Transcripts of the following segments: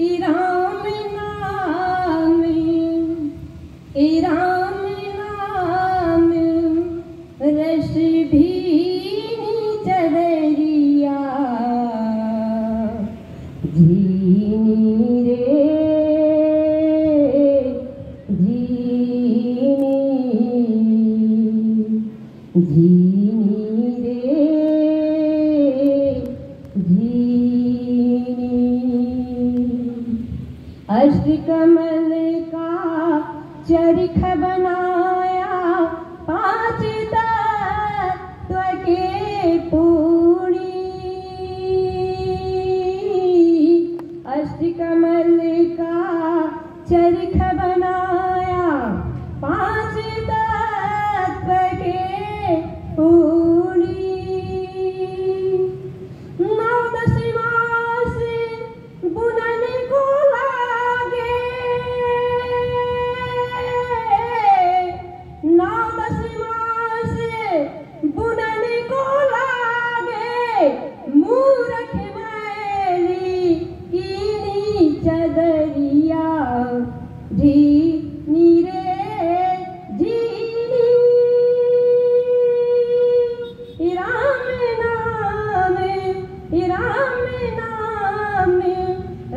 इराम नाम रस भीनी चदरिया जीनी रे जीनी जीनी अष्ट कमल का चरख बनाया पाँच तत्व के पूरी। अष्ट कमल का चरख बनाया पाँच तत्व के पूरी। नौ दशवां से बुनने को चदरिया जीनी रे जीनी इराम नाम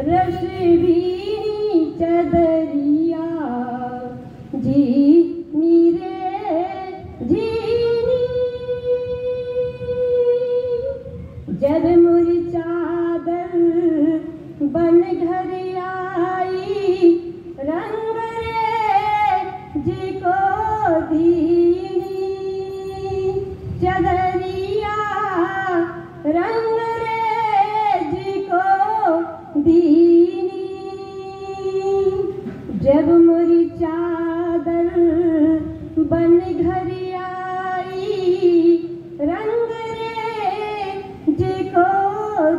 रस भीनी चदरिया जीनी रे जीनी। जब मुझे चादर बन घर आई रंग रे जी को दीनी चदरिया रंग रे जी को दीनी। जब मोरी चादर बन घर आई रंग रे जी को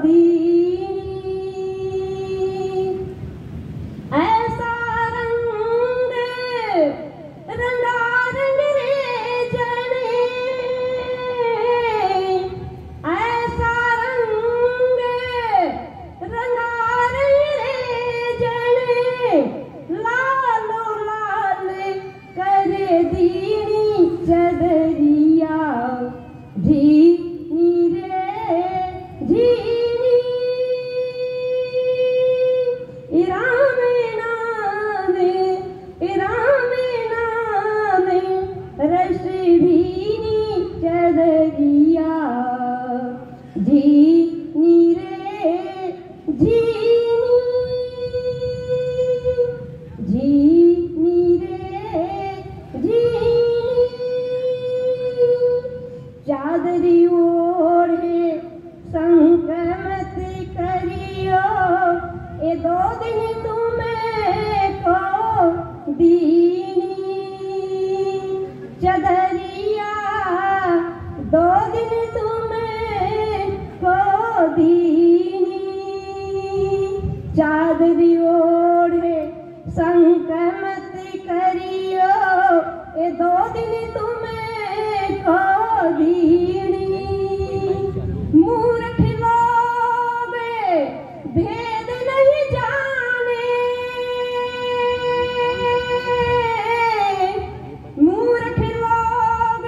दीनी चदरिया जीनी रे जीनी इराम नाम रस भीनी चदरिया जीनी रे जीनी जीनी रे जीनी। चादरी ओढ़े संक्रमत करियो ए दो दिन तुम्हें को दीनी चदरिया दो दिन तुम्हें को दीनी। चादरी ओढ़े संक्रमत करियो ए दो दिन तुम्हें को मूर्ख लोग भेद नहीं जाने मूर्ख लोग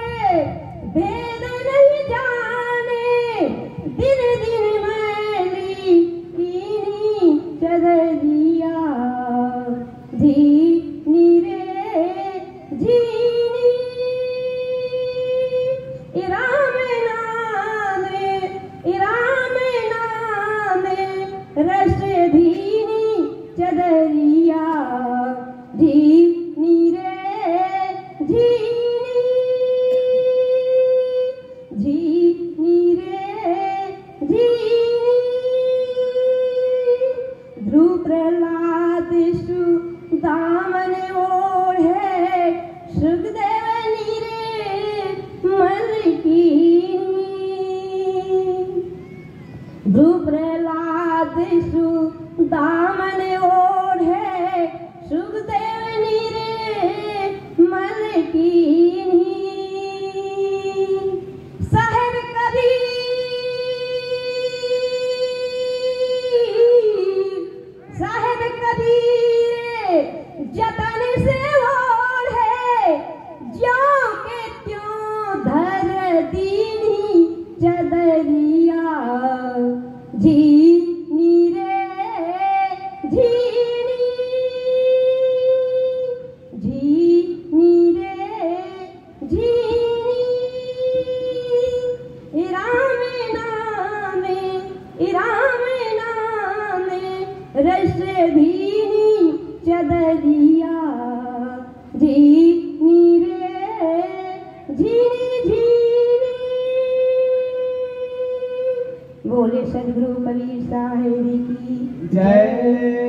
भेद नहीं जाने दिन दिन मैली कीनी चदरिया जीनी रे जीनी। रस भीनी चदरिया जीनी रे जीनी जीनी रे जीनी। ध्रुव प्रहलाद सु दामन ओढ़े सुखदेव नीरे मन कीनी। ध्रुव प्रहलाद सु दामन ओढ़े सुखदेव नीरे मन कीनी। साहेब कबीर साहेब चदरिया झीनी रे झीनी झीनी। बोले सद्गुरु कबीर साहेब की जय।